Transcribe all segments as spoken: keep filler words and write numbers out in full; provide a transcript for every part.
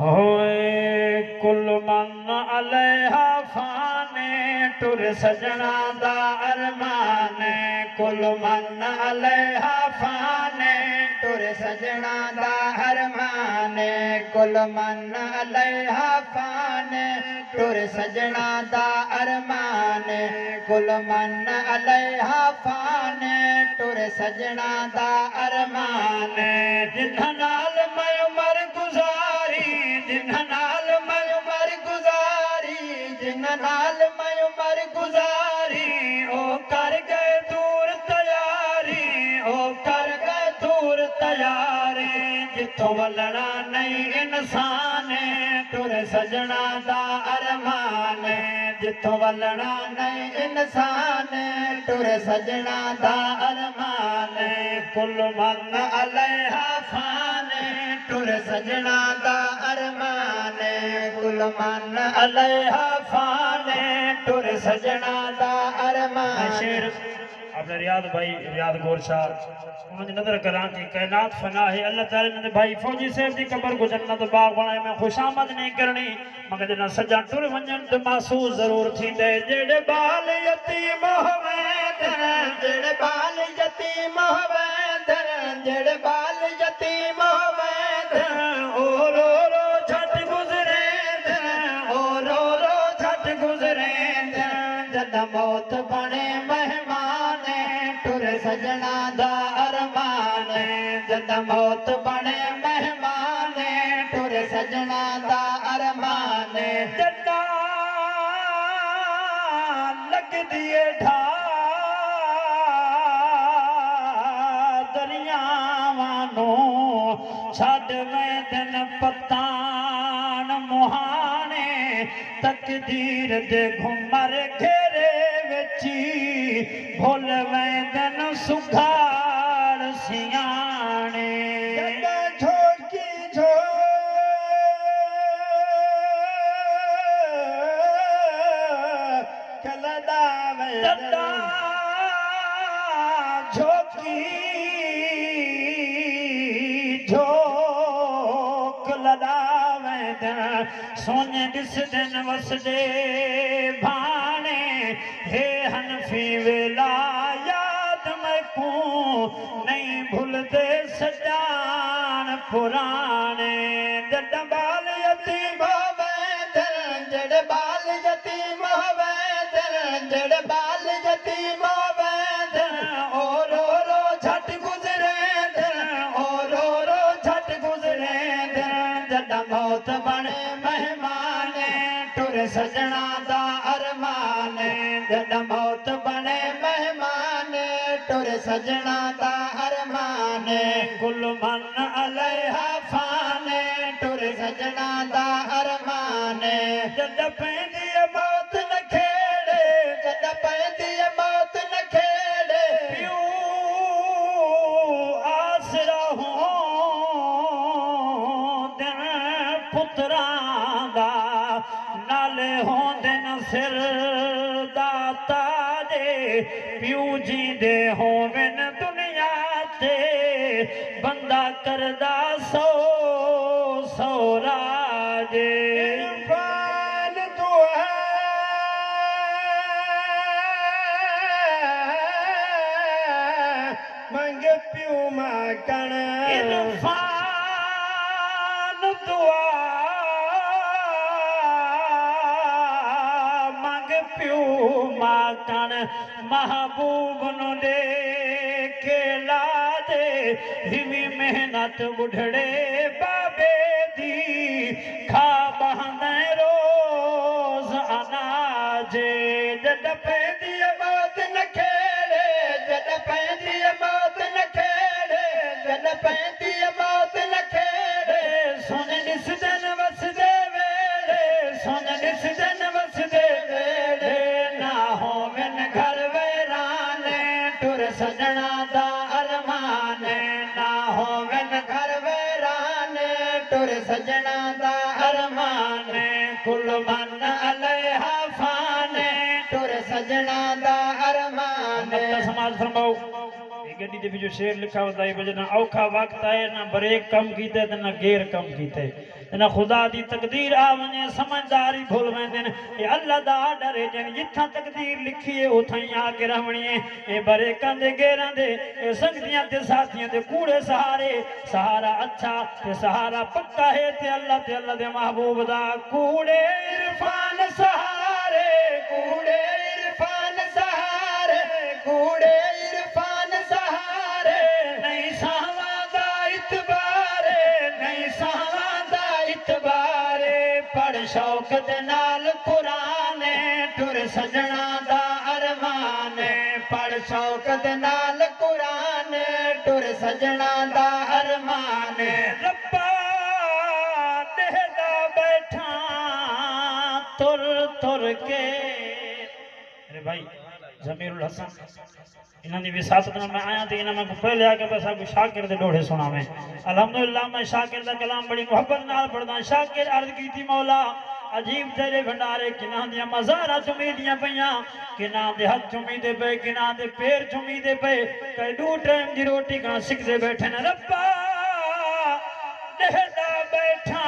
होए कुल मन अलैहा फाने टुर सजना दा अरमाने, कुल मन अलैहा फाने टुर सजना दा अरमाने, कुल मन अलैहा फाने टुर सजना दा अरमाने, कुल मन अलैहा फाने टुर सजना दा अरमाने। जिन्हां नाल मैं उमर गुजारी, जिन्हां नाल मैं उमर गुजारी, जिन्हां नाल मैं उमर गुजारी, ओ कर गए दूर तैयारी, ओ कर गए दूर तैयारी। जिथों वलना नहीं इंसान टुर सजना दा अरमान, जिथों वलना नहीं इंसान टुर सजना दा अरमान। कुल मन अलैहा फाने टुर सजना दा अरमाने, कुल मन अलैहा फाने टुर सजना दा अरमान। शेर अपने रियाद भाई रियाद गोरशार मुझे नजर करा कि कायनात फना है, अल्लाह ताला ने भाई फौजी साहब की कब्र को जन्नत बाग बनाए। मैं खुशामद नहीं करनी मगर जना सजा टुर वंजन तो महसूस जरूर थी दे। जेड़े बाल यतीम होवे धरन, जेड़े बाल यतीम होवे धरन, जेड़े बाल यतीम होवे धरन, ओ रो रो झट गुजरे धरन, ओ रो रो झट गुजरे धरन। जद मौत बने सजना दा अरमान, जद मौत बने मेहमान टुर सजना दा अरमान। जदा लगदी है ठा दरियावां नूं छड वेंदन पतान, मुहाने तकदीर दे घुमर घेरे विच भुल वेंदन सुखाड़ सियाने। झोंकी झोलदा वेंदा झोंकी झोंक लदा वेंदन सोने दिसदन वसदे भाणे। हे हनफी वेला को नहीं भूलते सजान पुराने। जड बाल यतीम होवे धरन, जड बाल यतीम होवे धरन, जड बाल यतीम होवे धरन, ओ रो रो झट गुजरे धरन, ओ रो रो झट गुजरे धरन। जड मौत बने मेहमान टुर सजना दा अरमान, जड मौत बने टुर सजना दा अरमान। कुल मन अलैहा फाने टुर सजना दा अरमान। जद पैंदी मौत न खेड़े, जद पैंदी मौत न खेड़े, प्यू आसरा होंदन पुत्रां दा, नाले होंदन सिरदाता प्यू जींदे होवन दुनिया ते। बंदा करदा सौ सौ राजे इरफान तो है मंगे प्यू माकण, इरफान दुआ मंगे प्यू माकण। महबूब नु देखे ला दे हिवी मेहनत बुढ़ड़े बाबे दी, खा बहने रोज अनाजे। जद पैंदी मौत न खेड़े, जद पैंदी मौत न खेड़े, जद पैंदी मौत न खेड़े, सुन निसदन वसदे वेड़े, सुन निसदन वसदे वेड़े, ना होवन घर सजना दा अरमान, ना होवन घर वेराने टुर सजना दा अरमान। कुल मन अलैहा फाने टुर सजना दा अरमान। समाज फरमाओ दी ते बिजो शेर लिखा होता है भजन औखा वक्त आए ना ब्रेक कम कीते ते ना गेर कम कीते ना खुदा दी तकदीर आ वने समझदारी भूल वने ए अल्लाह दा डरे जन जिथा तकदीर लिखी है ओथई आके रहवणी है ए ब्रेकां दे गेरां दे ए संगदियां ते साथियां ते कूड़े सहारे सहारा अच्छा ते सहारा पक्का है ते अल्लाह ते अल्लाह दे महबूब दा कूड़े इरफान सहारे कूड़े इरफान सहारे कूड़े शौक दे नाल कुरान तुर सजना दा अरमान पढ़ शौक दे नाल कुरान तुर सजना दा अरमान रब्बा देदा बैठा तुर तुर के अरे भाई जमीरुल हसन इन्हां दी विसासत नाल मैं आया ते इन्हां मैं पहले आके बस आपको शाकिर दे दोहे सुनावें। अल्हम्दुलिल्लाह मैं शाकिर दा कलाम बड़ी मोहब्बत नाल पढ़दा। शाकिर अर्ज कीती मौला अजीब तेरे भंडारे किना दिया मजारा चुमी दिया पईया किना दे हाथ चुमी दे पे किना दे पैर चुमी दे पे कदू टाइम दी रोटी का सिकदे बैठे न रब्बा देदा बैठा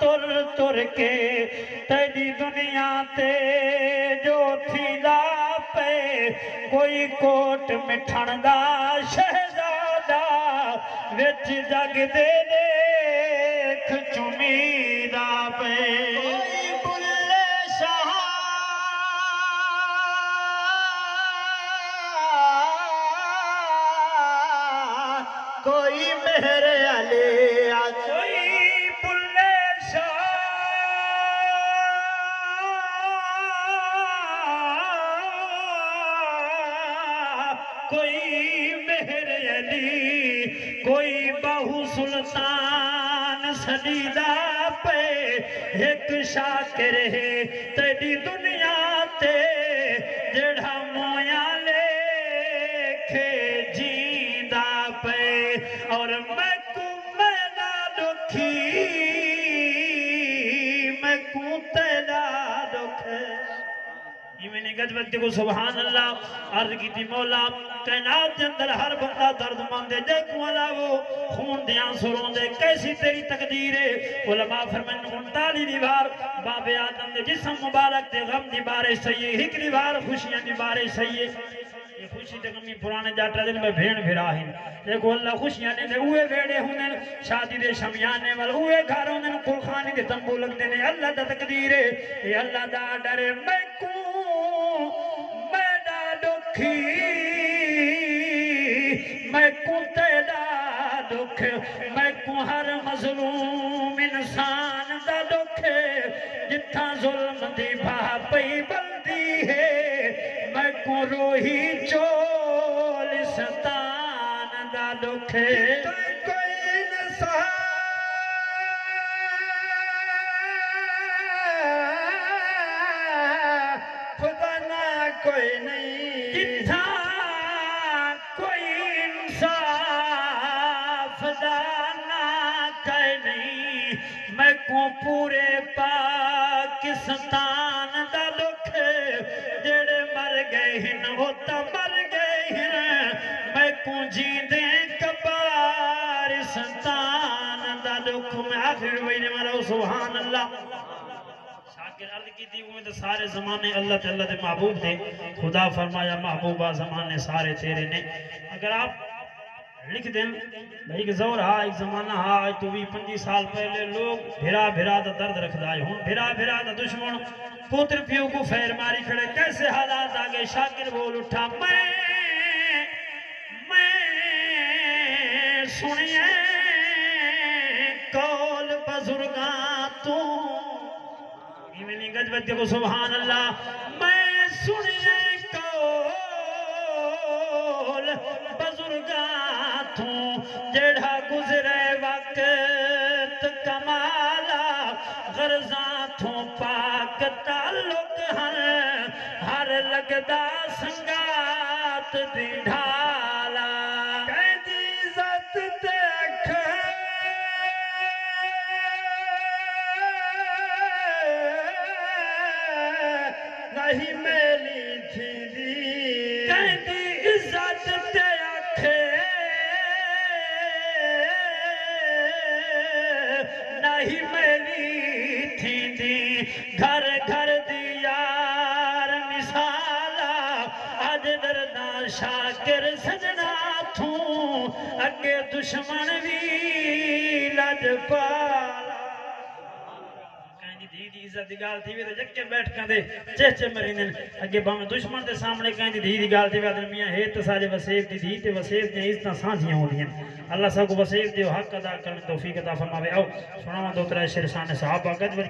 तुर तुर के तेरी दुनिया ते जो थीदा पे कोई कोट मिठण दा शहजादा विच जग दे देख चुमी कोई मेरे अले कोई बुल्ले शाह कोई मेरे अली कोई बहु सुल्तान सदीदा पे एक शाकिर है तेरी दुनिया ते जेड़ा मोया लेखे जीदा पे और मैं को मैं ना दुखी मैं को तेरा दुख इमेनी गजबती को सुभान अल्लाह। अर्ज की थी मौला कायनात के अंदर हर बंदा दर्दमंद है देखो वाला वो खून दे आंसू रोंदे कैसी तेरी तकदीर है। उलमा फरमान उनताली दीवार बाबे आदम दे जिस्म मुबारक दे गम दी बारिश सही हिक दीवार खुशियां दी बारिश सही है ये खुशी ते गमी पुराने जाटा दिन में भेण भिरा है देखो अल्लाह खुशियां ने उए वेड़े हुने शादी दे शमियाने वाल उए घर हुने कुलखानी दे तंबू लगदे ने अल्लाह दा तकदीर है ए अल्लाह दा डर मैं को मैं ना दुखी मैं को तेरा दुख मैं को हर मजलूम इंसान दा दुख जिथा जुल्म दी भा पई बंदी है मैं को रोही चोल सतान दा दुख कोई न सहारा खुदा ना कोई नहीं जिथा कोई इंसाफ दा ना कोई नहीं मैं को पूरे पाकिस्तान दा दुख जेड़े मर गए हिन होता मर गए हिन मैं कुंजी दे कबार संतान दा दुख में आखिर वहीने मारो सुभान अल्लाह। शाकिर अर्ज की थी वो सारे जमाने अल्लाह ते अल्लाह दे महबूब थे। खुदा फरमाया महबूबा जमाने सारे तेरे ने। अगर आप लिख दें भाई के जोर हा एक जमाना हा आज तो भी पंजी साल पहले लोग भिरा भिरा दा दर्द रखदा है हुन भिरा भिरा दा दुश्मन पुत्र पियो को फेर मारी खड़े कैसे हालात आगे। शाकिर बोल उठा मैं मैं सुनिए कौल बुजुर्गा तू इवेनी गजबत को सुभान अल्लाह। मैं सुनिए कौल बुजुर्गा जेड़ा गुजरे वक्त कमाला गर्जा थो पाक तालुक हर हर लगदा संगात दी ढाला कैदी इज्जत ते अख नहीं मेली थी दी कैदी इज्जत ते घर घर दियार मिसाला अज दरदा शाकिर सजना थू अगे दुश्मन भी लजपाला अल्लाह सबको वसीयत दे हक अदा करने तौफीक अता फरमावे। आओ सुनावा दो त्रै शेर शान साहब अगद।